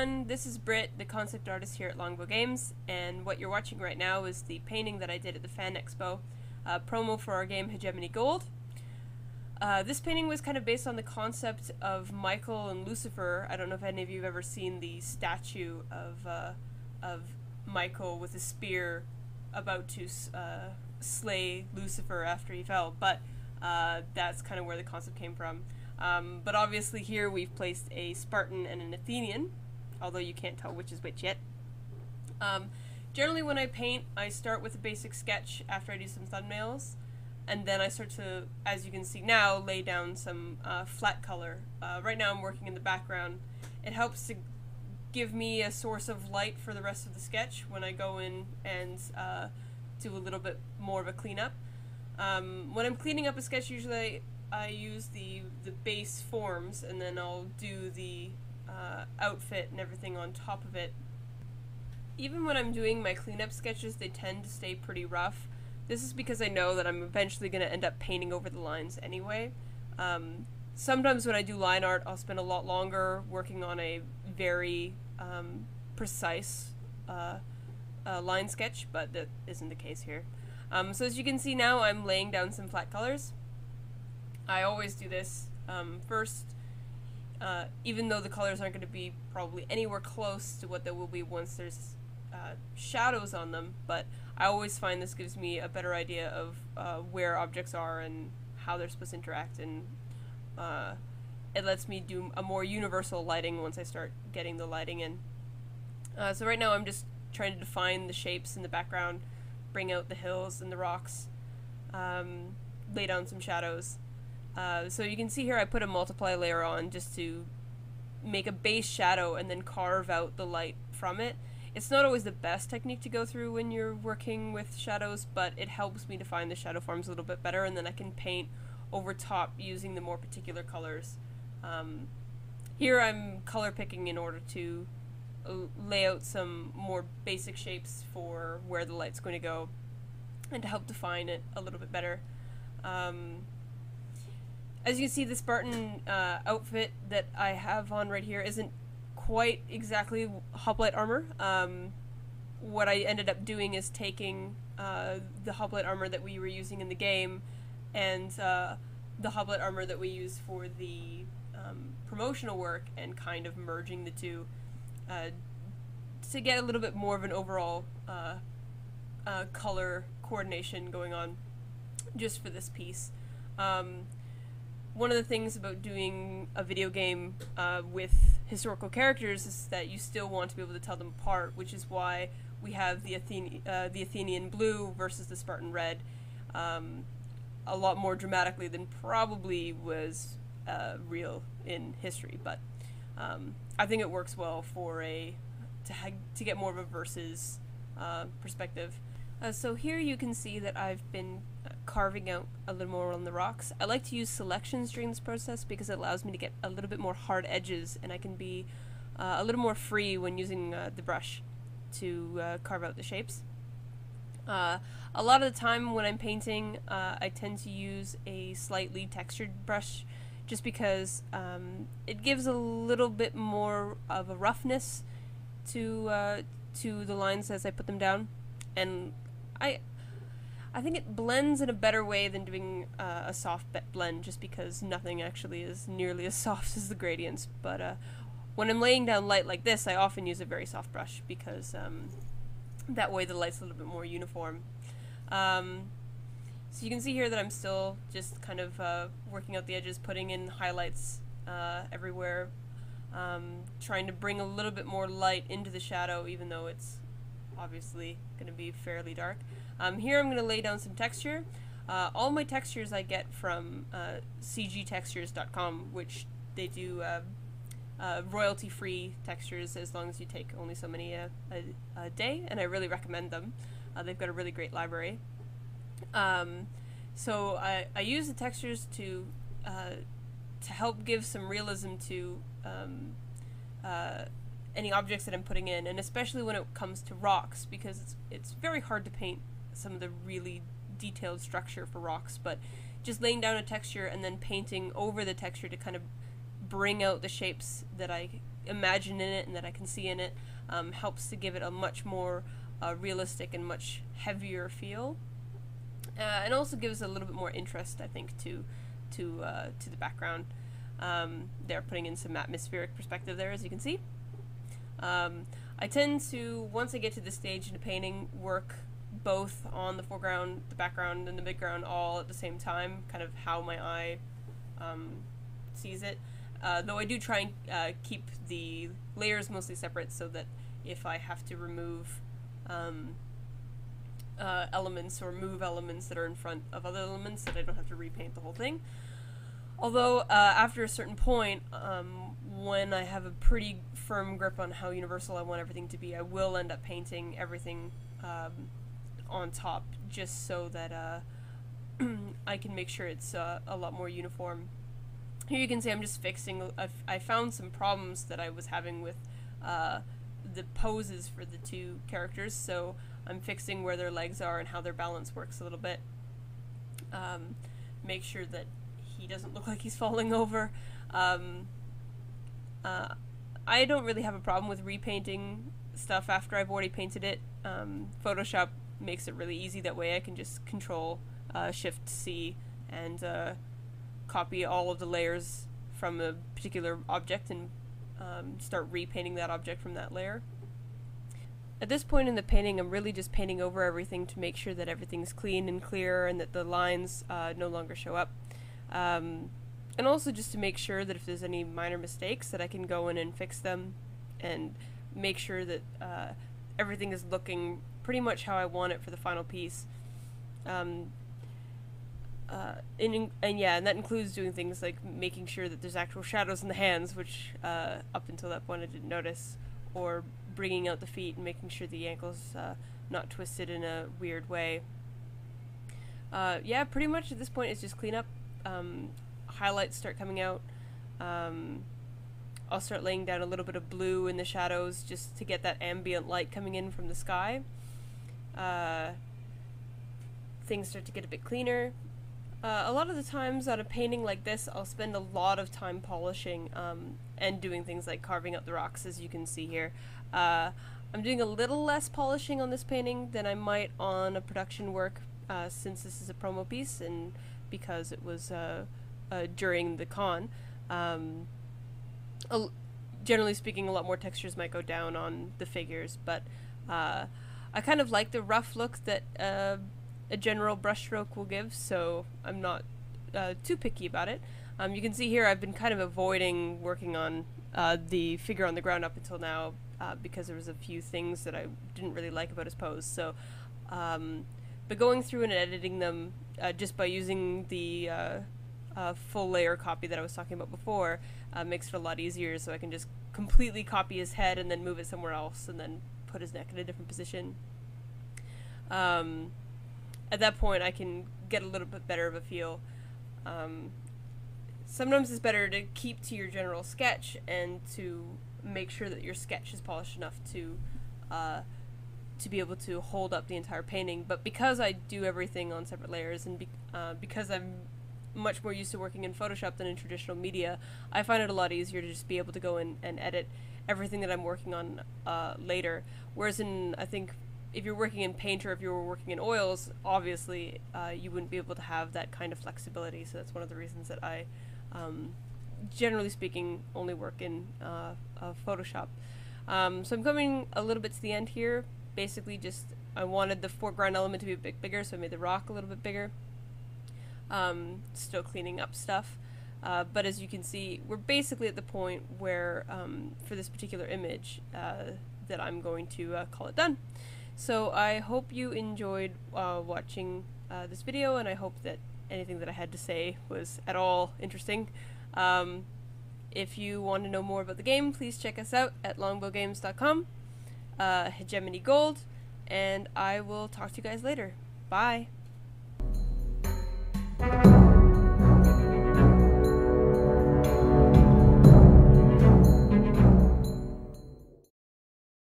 everyone, this is Britt, the concept artist here at Longbow Games, and what you're watching right now is the painting that I did at the Fan Expo promo for our game Hegemony Gold. This painting was kind of based on the concept of Michael and Lucifer. I don't know if any of you have ever seen the statue of Michael with a spear about to slay Lucifer after he fell, but that's kind of where the concept came from. But obviously here we've placed a Spartan and an Athenian, although you can't tell which is which yet. Generally when I paint, I start with a basic sketch after I do some thumbnails, and then I start to, as you can see now, lay down some flat color. Right now I'm working in the background. It helps to give me a source of light for the rest of the sketch when I go in and do a little bit more of a cleanup. When I'm cleaning up a sketch, usually I use the base forms, and then I'll do the outfit and everything on top of it. Even when I'm doing my cleanup sketches, they tend to stay pretty rough. This is because I know that I'm eventually going to end up painting over the lines anyway. Sometimes when I do line art, I'll spend a lot longer working on a very precise line sketch, but that isn't the case here. So as you can see now, I'm laying down some flat colors. I always do this first, even though the colors aren't going to be probably anywhere close to what they will be once there's shadows on them, but I always find this gives me a better idea of where objects are and how they're supposed to interact, and it lets me do a more universal lighting once I start getting the lighting in. So right now I'm just trying to define the shapes in the background, bring out the hills and the rocks, lay down some shadows. So you can see here I put a multiply layer on just to make a base shadow and then carve out the light from it. It's not always the best technique to go through when you're working with shadows, but it helps me define the shadow forms a little bit better, and then I can paint over top using the more particular colors. Here I'm color picking in order to lay out some more basic shapes for where the light's going to go and to help define it a little bit better. As you can see, the Spartan outfit that I have on right here isn't quite exactly hoplite armor. What I ended up doing is taking the hoplite armor that we were using in the game and the hoplite armor that we use for the promotional work and kind of merging the two to get a little bit more of an overall color coordination going on just for this piece. One of the things about doing a video game with historical characters is that you still want to be able to tell them apart, which is why we have the Athenian blue versus the Spartan red a lot more dramatically than probably was real in history. But I think it works well for to get more of a versus perspective. So here you can see that I've been carving out a little more on the rocks. I like to use selections during this process because it allows me to get a little bit more hard edges, and I can be a little more free when using the brush to carve out the shapes. A lot of the time when I'm painting, I tend to use a slightly textured brush just because it gives a little bit more of a roughness to the lines as I put them down, and I think it blends in a better way than doing a soft blend, just because nothing actually is nearly as soft as the gradients. But when I'm laying down light like this, I often use a very soft brush because that way the light's a little bit more uniform. So you can see here that I'm still just kind of working out the edges, putting in highlights everywhere, trying to bring a little bit more light into the shadow, even though it's obviously going to be fairly dark. Here I'm going to lay down some texture. All my textures I get from cgtextures.com, which they do royalty-free textures as long as you take only so many a day, and I really recommend them. They've got a really great library. So I use the textures to help give some realism to any objects that I'm putting in, and especially when it comes to rocks, because it's very hard to paint some of the really detailed structure for rocks, but just laying down a texture and then painting over the texture to kind of bring out the shapes that I imagine in it and that I can see in it helps to give it a much more realistic and much heavier feel, and also gives a little bit more interest, I think, to the background. They're putting in some atmospheric perspective there, as you can see. I tend to, once I get to this stage in the painting, work both on the foreground, the background, and the midground all at the same time, kind of how my eye sees it. Though I do try and keep the layers mostly separate, so that if I have to remove elements or move elements that are in front of other elements, that I don't have to repaint the whole thing. Although, after a certain point, when I have a pretty firm grip on how universal I want everything to be, I will end up painting everything on top, just so that I can make sure it's a lot more uniform. Here you can see I'm just fixing, I found some problems that I was having with the poses for the two characters, so I'm fixing where their legs are and how their balance works a little bit. Make sure that he doesn't look like he's falling over. I don't really have a problem with repainting stuff after I've already painted it. Photoshop makes it really easy, that way I can just control shift C and copy all of the layers from a particular object and start repainting that object from that layer. At this point in the painting, I'm really just painting over everything to make sure that everything's clean and clear and that the lines no longer show up. And also just to make sure that if there's any minor mistakes, that I can go in and fix them and make sure that everything is looking pretty much how I want it for the final piece. And that includes doing things like making sure that there's actual shadows in the hands, which up until that point I didn't notice, or bringing out the feet and making sure the ankle's not twisted in a weird way. Yeah, pretty much at this point it's just cleanup. Highlights start coming out. I'll start laying down a little bit of blue in the shadows just to get that ambient light coming in from the sky. Things start to get a bit cleaner. A lot of the times on a painting like this, I'll spend a lot of time polishing and doing things like carving up the rocks, as you can see here. I'm doing a little less polishing on this painting than I might on a production work, since this is a promo piece and because it was during the con. Generally speaking, a lot more textures might go down on the figures, but I kind of like the rough look that a general brushstroke will give, so I'm not too picky about it. You can see here I've been kind of avoiding working on the figure on the ground up until now because there was a few things that I didn't really like about his pose. So, but going through and editing them just by using the full layer copy that I was talking about before makes it a lot easier, so I can just completely copy his head and then move it somewhere else and then put his neck in a different position. At that point I can get a little bit better of a feel. Sometimes it's better to keep to your general sketch and to make sure that your sketch is polished enough to be able to hold up the entire painting, but because I do everything on separate layers and because I'm much more used to working in Photoshop than in traditional media, I find it a lot easier to just be able to go in and edit everything that I'm working on later, whereas in, I think, if you're working in paint or if you were working in oils, obviously you wouldn't be able to have that kind of flexibility, so that's one of the reasons that I, generally speaking, only work in Photoshop. So I'm coming a little bit to the end here. Basically just, I wanted the foreground element to be a bit bigger, so I made the rock a little bit bigger. Still cleaning up stuff, but as you can see, we're basically at the point where, for this particular image, that I'm going to call it done. So I hope you enjoyed watching this video, and I hope that anything that I had to say was at all interesting. If you want to know more about the game, please check us out at longbowgames.com, Hegemony Gold, and I will talk to you guys later. Bye!